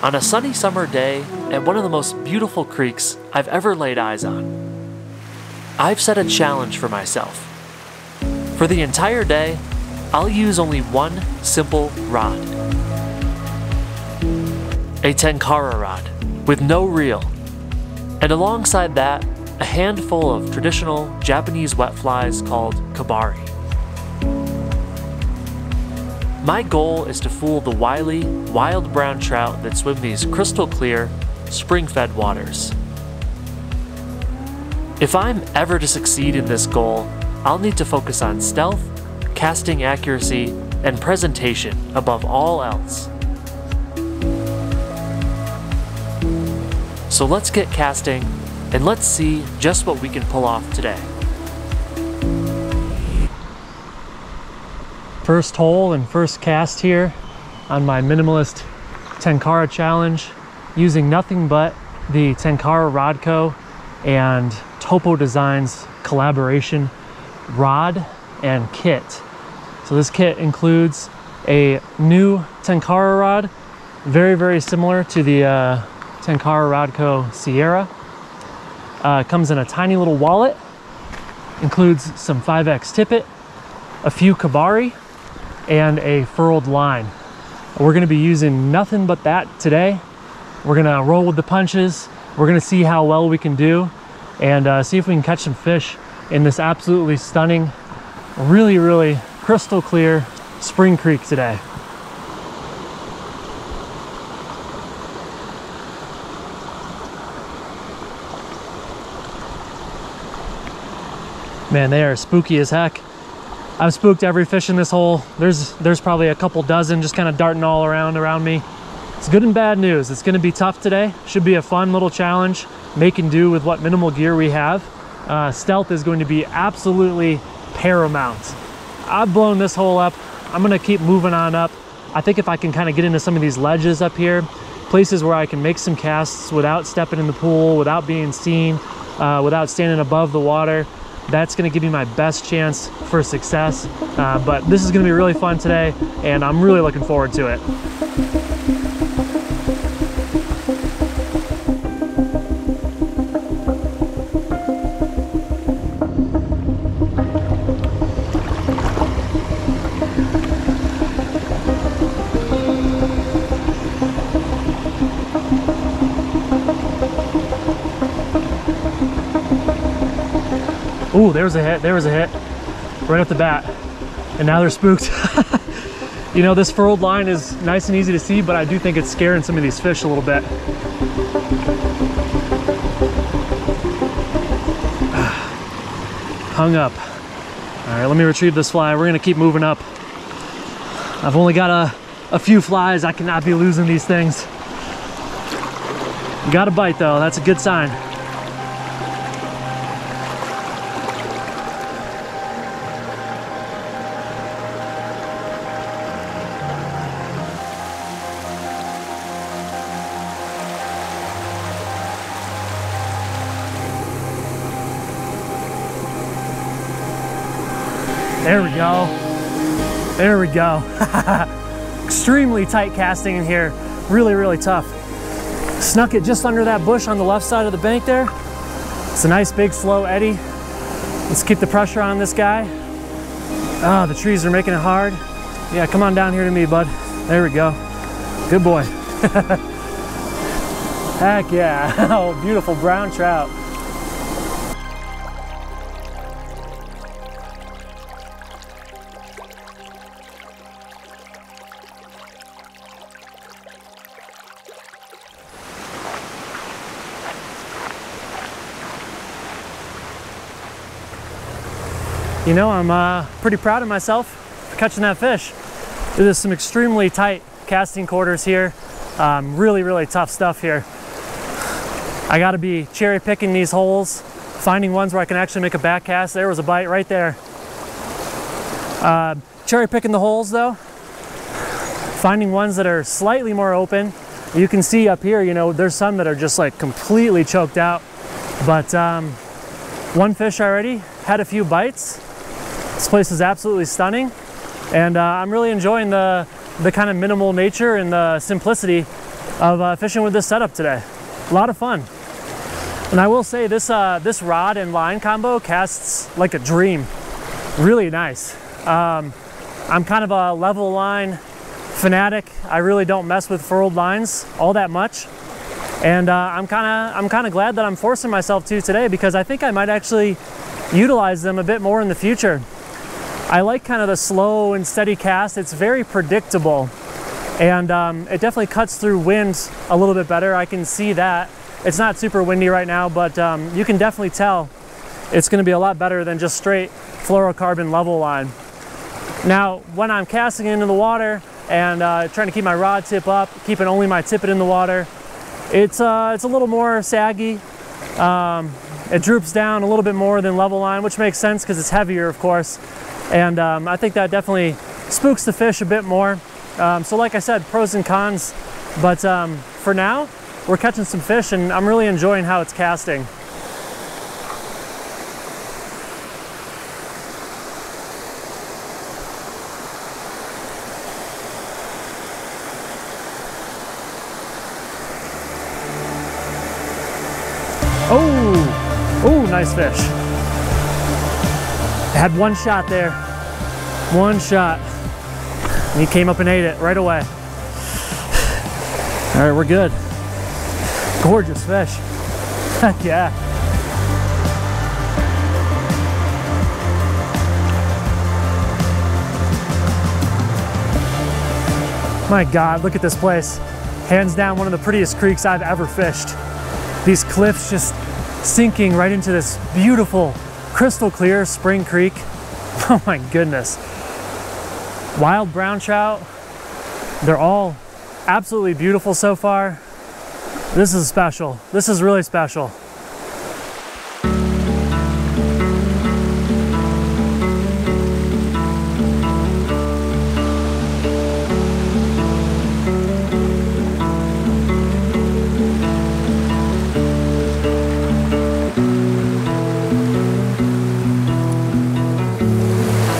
On a sunny summer day at one of the most beautiful creeks I've ever laid eyes on, I've set a challenge for myself. For the entire day, I'll use only one simple rod. A Tenkara rod with no reel, and alongside that, a handful of traditional Japanese wet flies called kebari. My goal is to fool the wily, wild brown trout that swim these crystal clear, spring-fed waters. If I'm ever to succeed in this goal, I'll need to focus on stealth, casting accuracy, and presentation above all else. So let's get casting, and let's see just what we can pull off today. First hole and first cast here on my minimalist Tenkara challenge, using nothing but the Tenkara Rod Co. and Topo Designs collaboration rod and kit. So this kit includes a new Tenkara rod, very similar to the Tenkara Rod Co. Sierra. Comes in a tiny little wallet, includes some 5X tippet, a few kebari, and a furled line. We're gonna be using nothing but that today. We're gonna roll with the punches. We're gonna see how well we can do and see if we can catch some fish in this absolutely stunning, really crystal clear spring creek today. Man, they are spooky as heck. I've spooked every fish in this hole. There's probably a couple dozen just kind of darting all around me. It's good and bad news. It's gonna be tough today. Should be a fun little challenge, make and do with what minimal gear we have. Stealth is going to be absolutely paramount. I've blown this hole up. I'm gonna keep moving on up. I think if I can kind of get into some of these ledges up here, places where I can make some casts without stepping in the pool, without being seen, without standing above the water, that's gonna give me my best chance for success. But this is gonna be really fun today, and I'm really looking forward to it. Ooh, there was a hit right off the bat, and now they're spooked. You know, this furled line is nice and easy to see, but I do think it's scaring some of these fish a little bit. Hung up. All right, let me retrieve this fly. We're gonna keep moving up. I've only got a few flies. I cannot be losing these things. You got a bite though, that's a good sign. There we go. There we go. Extremely tight casting in here. Really tough. Snuck it just under that bush on the left side of the bank there. It's a nice big slow eddy. Let's keep the pressure on this guy. Ah, the trees are making it hard. Yeah, come on down here to me, bud. There we go. Good boy. Heck yeah. Oh, beautiful brown trout. You know, I'm pretty proud of myself for catching that fish. There's some extremely tight casting quarters here. Really tough stuff here. I gotta be cherry picking these holes, finding ones where I can actually make a back cast. There was a bite right there. Cherry picking the holes though, finding ones that are slightly more open. You can see up here, you know, there's some that are just like completely choked out, but one fish already, had a few bites. This place is absolutely stunning, and I'm really enjoying the kind of minimal nature and the simplicity of fishing with this setup today. A lot of fun. And I will say this, this rod and line combo casts like a dream. Really nice. I'm kind of a level line fanatic. I really don't mess with furled lines all that much. And I'm kind of glad that I'm forcing myself to today, because I think I might actually utilize them a bit more in the future. I like kind of the slow and steady cast. It's very predictable, and it definitely cuts through wind a little bit better. I can see that. It's not super windy right now, but you can definitely tell it's going to be a lot better than just straight fluorocarbon level line. Now, when I'm casting into the water and trying to keep my rod tip up, keeping only my tippet in the water, it's a little more saggy. It droops down a little bit more than level line, which makes sense because it's heavier, of course. And I think that definitely spooks the fish a bit more. So like I said, pros and cons, but for now, we're catching some fish and I'm really enjoying how it's casting. Oh, nice fish. I had one shot there, one shot. And he came up and ate it right away. All right, we're good. Gorgeous fish. Heck yeah. My God, look at this place. Hands down, one of the prettiest creeks I've ever fished. These cliffs just sinking right into this beautiful, crystal clear spring creek. Oh my goodness. Wild brown trout. They're all absolutely beautiful so far. This is special. This is really special.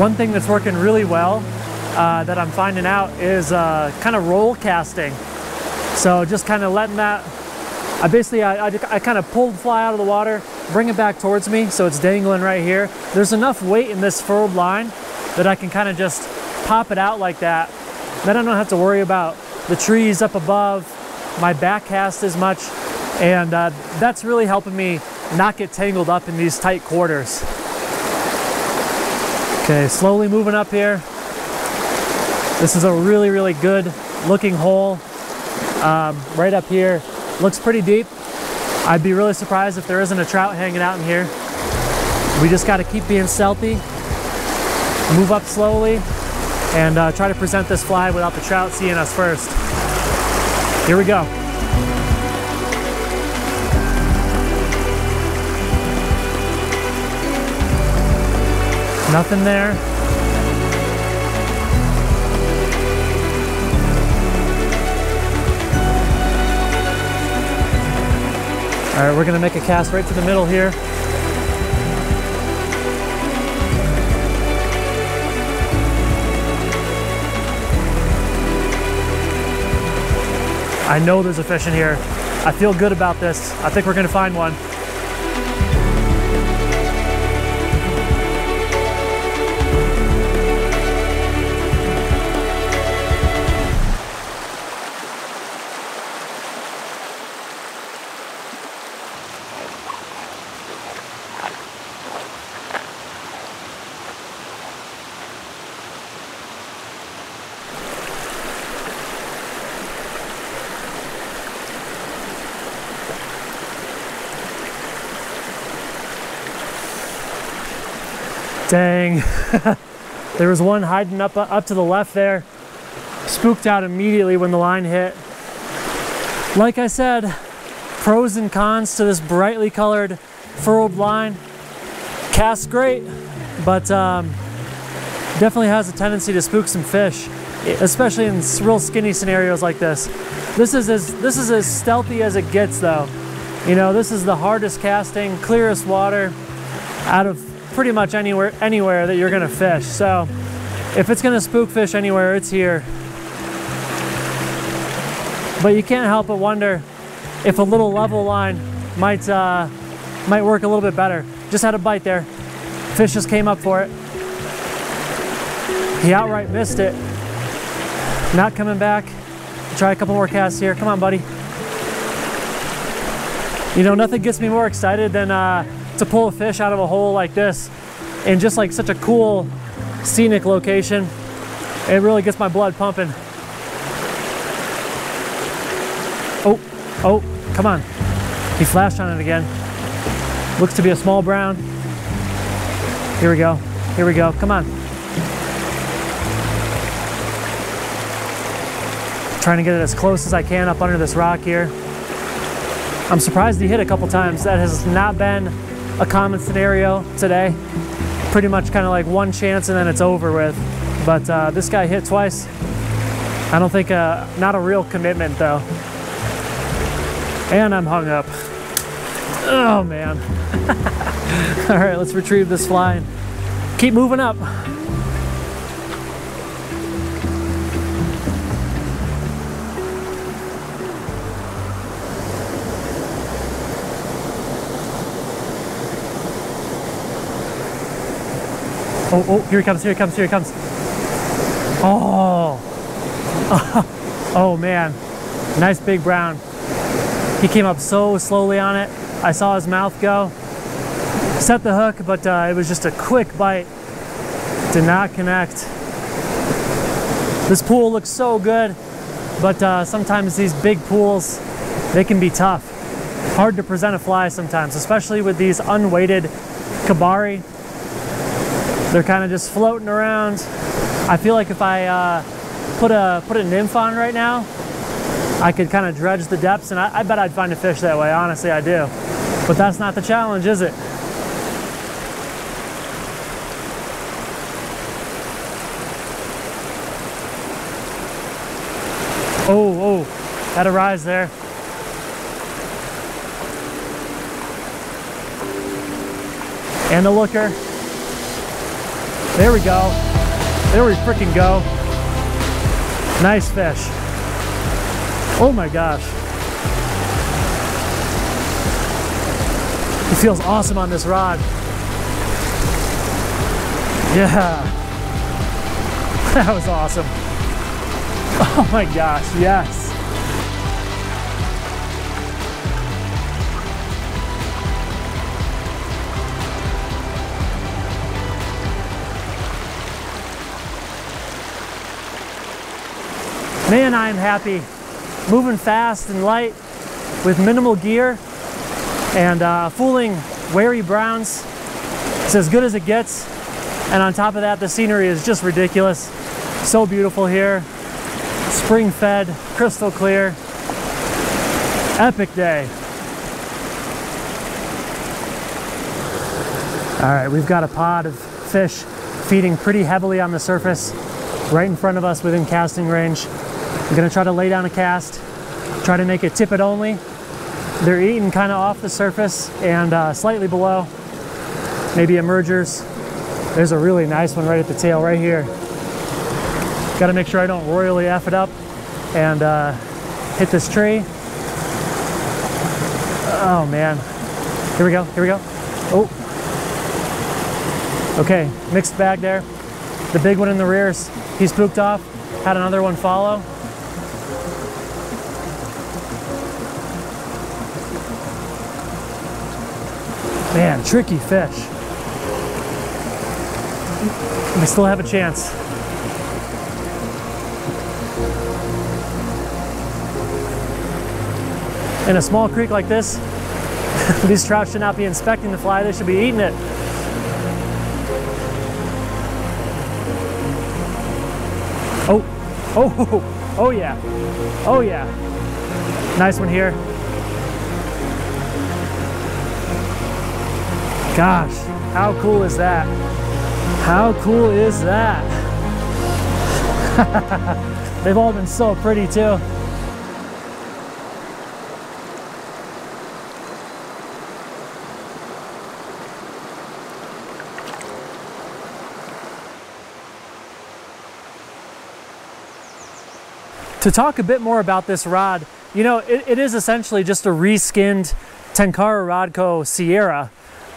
One thing that's working really well that I'm finding out is kind of roll casting. So just kind of letting that, I kind of pulled fly out of the water, bring it back towards me, so it's dangling right here. There's enough weight in this furled line that I can kind of just pop it out like that. Then I don't have to worry about the trees up above, my back cast as much, and that's really helping me not get tangled up in these tight quarters. Okay, slowly moving up here. This is a really, really good looking hole. Right up here, looks pretty deep. I'd be really surprised if there isn't a trout hanging out in here. We just got to keep being stealthy, move up slowly, and try to present this fly without the trout seeing us first. Here we go. Nothing there. All right, we're gonna make a cast right to the middle here. I know there's a fish in here. I feel good about this. I think we're gonna find one. Dang, there was one hiding up to the left there. Spooked out immediately when the line hit. Like I said, pros and cons to this brightly colored furled line. Casts great, but definitely has a tendency to spook some fish, especially in real skinny scenarios like this. This is as stealthy as it gets though. You know, this is the hardest casting, clearest water out of pretty much anywhere that you're gonna fish. So if it's gonna spook fish anywhere, it's here. But you can't help but wonder if a little level line might work a little bit better. Just had a bite there. Fish just came up for it. He outright missed it. Not coming back. Try a couple more casts here. Come on, buddy. You know, nothing gets me more excited than to pull a fish out of a hole like this in just like such a cool scenic location. It really gets my blood pumping. Oh, oh, come on. He flashed on it again. Looks to be a small brown. Here we go. Here we go. Come on. Trying to get it as close as I can up under this rock here. I'm surprised he hit a couple times. That has not been a common scenario today. Pretty much kind of like one chance and then it's over with. But this guy hit twice. I don't think, not a real commitment though. And I'm hung up. Oh man. All right, let's retrieve this fly and keep moving up. Oh, oh, here he comes, here he comes, here he comes. Oh. Oh man, nice big brown. He came up so slowly on it. I saw his mouth go. Set the hook, but it was just a quick bite. Did not connect. This pool looks so good, but sometimes these big pools, they can be tough. Hard to present a fly sometimes, especially with these unweighted kebari. They're kind of just floating around. I feel like if I put a nymph on right now, I could kind of dredge the depths, and I bet I'd find a fish that way. Honestly, I do. But that's not the challenge, is it? Oh, oh, that arise there. And the looker. There we go. There we freaking go. Nice fish. Oh my gosh. It feels awesome on this rod. Yeah. That was awesome. Oh my gosh, yes. Man, I am happy. Moving fast and light with minimal gear and fooling wary browns. It's as good as it gets. And on top of that, the scenery is just ridiculous. So beautiful here. Spring-fed, crystal clear. Epic day. All right, we've got a pod of fish feeding pretty heavily on the surface right in front of us within casting range. I'm gonna try to lay down a cast, try to make it tippet only. They're eating kind of off the surface and slightly below, maybe emergers. There's a really nice one right at the tail right here. Gotta make sure I don't royally F it up and hit this tree. Oh man, here we go, here we go. Oh, okay, mixed bag there. The big one in the rears, he spooked off, had another one follow. Man, tricky fish. We still have a chance. In a small creek like this, these trout should not be inspecting the fly, they should be eating it. Oh, oh, oh yeah, oh yeah. Nice one here. Gosh, how cool is that? How cool is that? They've all been so pretty too. To talk a bit more about this rod, you know, it is essentially just a reskinned Tenkara Rod Co. Sierra.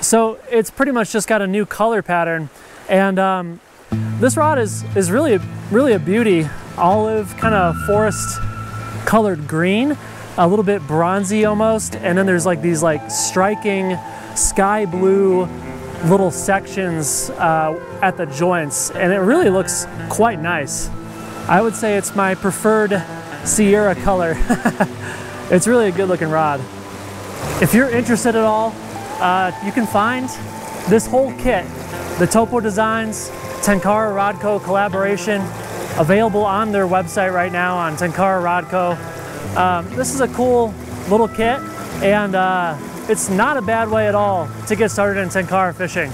So it's pretty much just got a new color pattern. And this rod is really a beauty. Olive, kind of forest colored green, a little bit bronzy almost. And then there's like these like striking sky blue little sections at the joints. And it really looks quite nice. I would say it's my preferred Sierra color. It's really a good looking rod. If you're interested at all, you can find this whole kit, the Topo Designs Tenkara Rod Co. collaboration, available on their website right now on Tenkara Rod Co. This is a cool little kit, and it's not a bad way at all to get started in Tenkara fishing.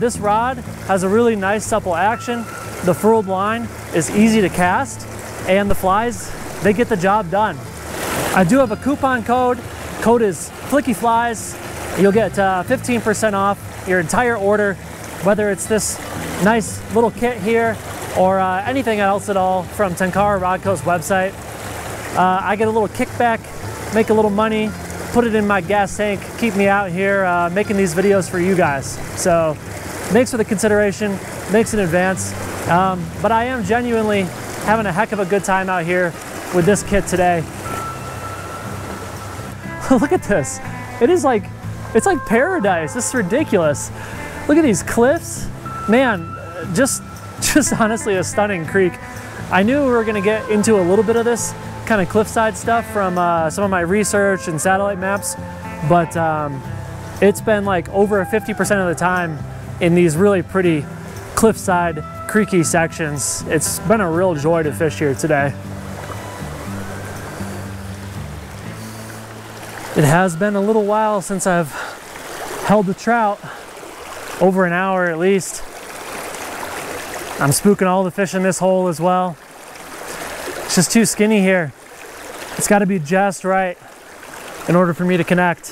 This rod has a really nice supple action. The furled line is easy to cast, and the flies, they get the job done. I do have a coupon code. Code is FlickyFlies. You'll get 15% off your entire order, whether it's this nice little kit here or anything else at all from Tenkara Rod Co.'s website. I get a little kickback, make a little money, put it in my gas tank, keep me out here making these videos for you guys. So thanks for the consideration, thanks in advance. But I am genuinely having a heck of a good time out here with this kit today. Look at this. It is like, it's like paradise. This is ridiculous. Look at these cliffs. Man, just honestly a stunning creek. I knew we were gonna get into a little bit of this kind of cliffside stuff from some of my research and satellite maps, but it's been like over 50% of the time in these really pretty cliffside creaky sections. It's been a real joy to fish here today. It has been a little while since I've held a trout, over an hour at least. I'm spooking all the fish in this hole as well. It's just too skinny here. It's got to be just right in order for me to connect.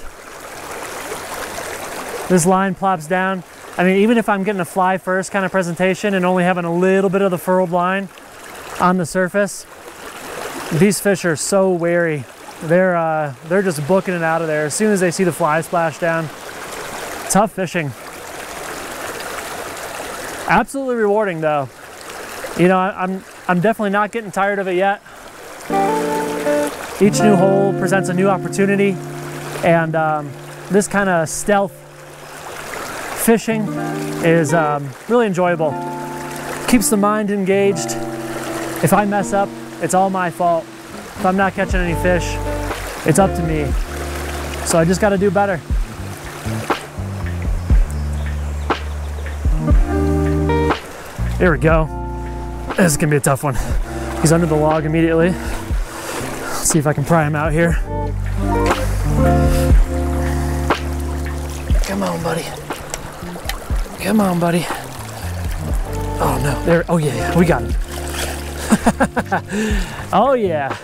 This line plops down. I mean, even if I'm getting a fly first kind of presentation and only having a little bit of the furled line on the surface, these fish are so wary. They're just booking it out of there as soon as they see the fly splash down. Tough fishing. Absolutely rewarding though. You know, I'm definitely not getting tired of it yet. Each new hole presents a new opportunity, and this kind of stealth fishing is really enjoyable. Keeps the mind engaged. If I mess up, it's all my fault. If I'm not catching any fish, it's up to me. So I just got to do better. There we go. This is gonna be a tough one. He's under the log immediately. Let's see if I can pry him out here. Come on, buddy. Come on, buddy. Oh no, there, oh yeah, yeah, we got him. Oh yeah.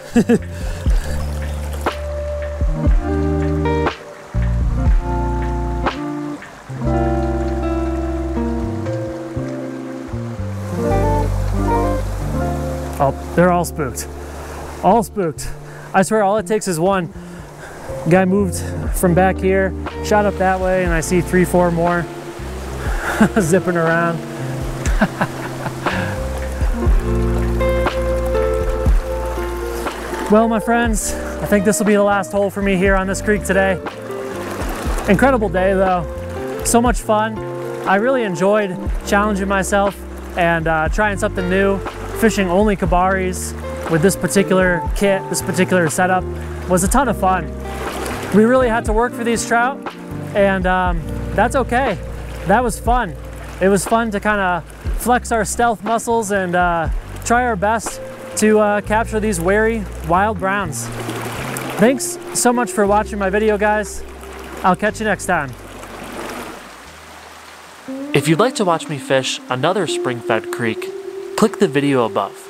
Oh, they're all spooked. All spooked. I swear all it takes is one. Guy moved from back here, shot up that way, and I see three, four more zipping around. Well, my friends, I think this will be the last hole for me here on this creek today. Incredible day though. So much fun. I really enjoyed challenging myself and trying something new. Fishing only kebaris with this particular kit, this particular setup, was a ton of fun. We really had to work for these trout, and that's okay. That was fun. It was fun to kind of flex our stealth muscles and try our best to capture these wary wild browns. Thanks so much for watching my video, guys. I'll catch you next time. If you'd like to watch me fish another spring-fed creek, click the video above.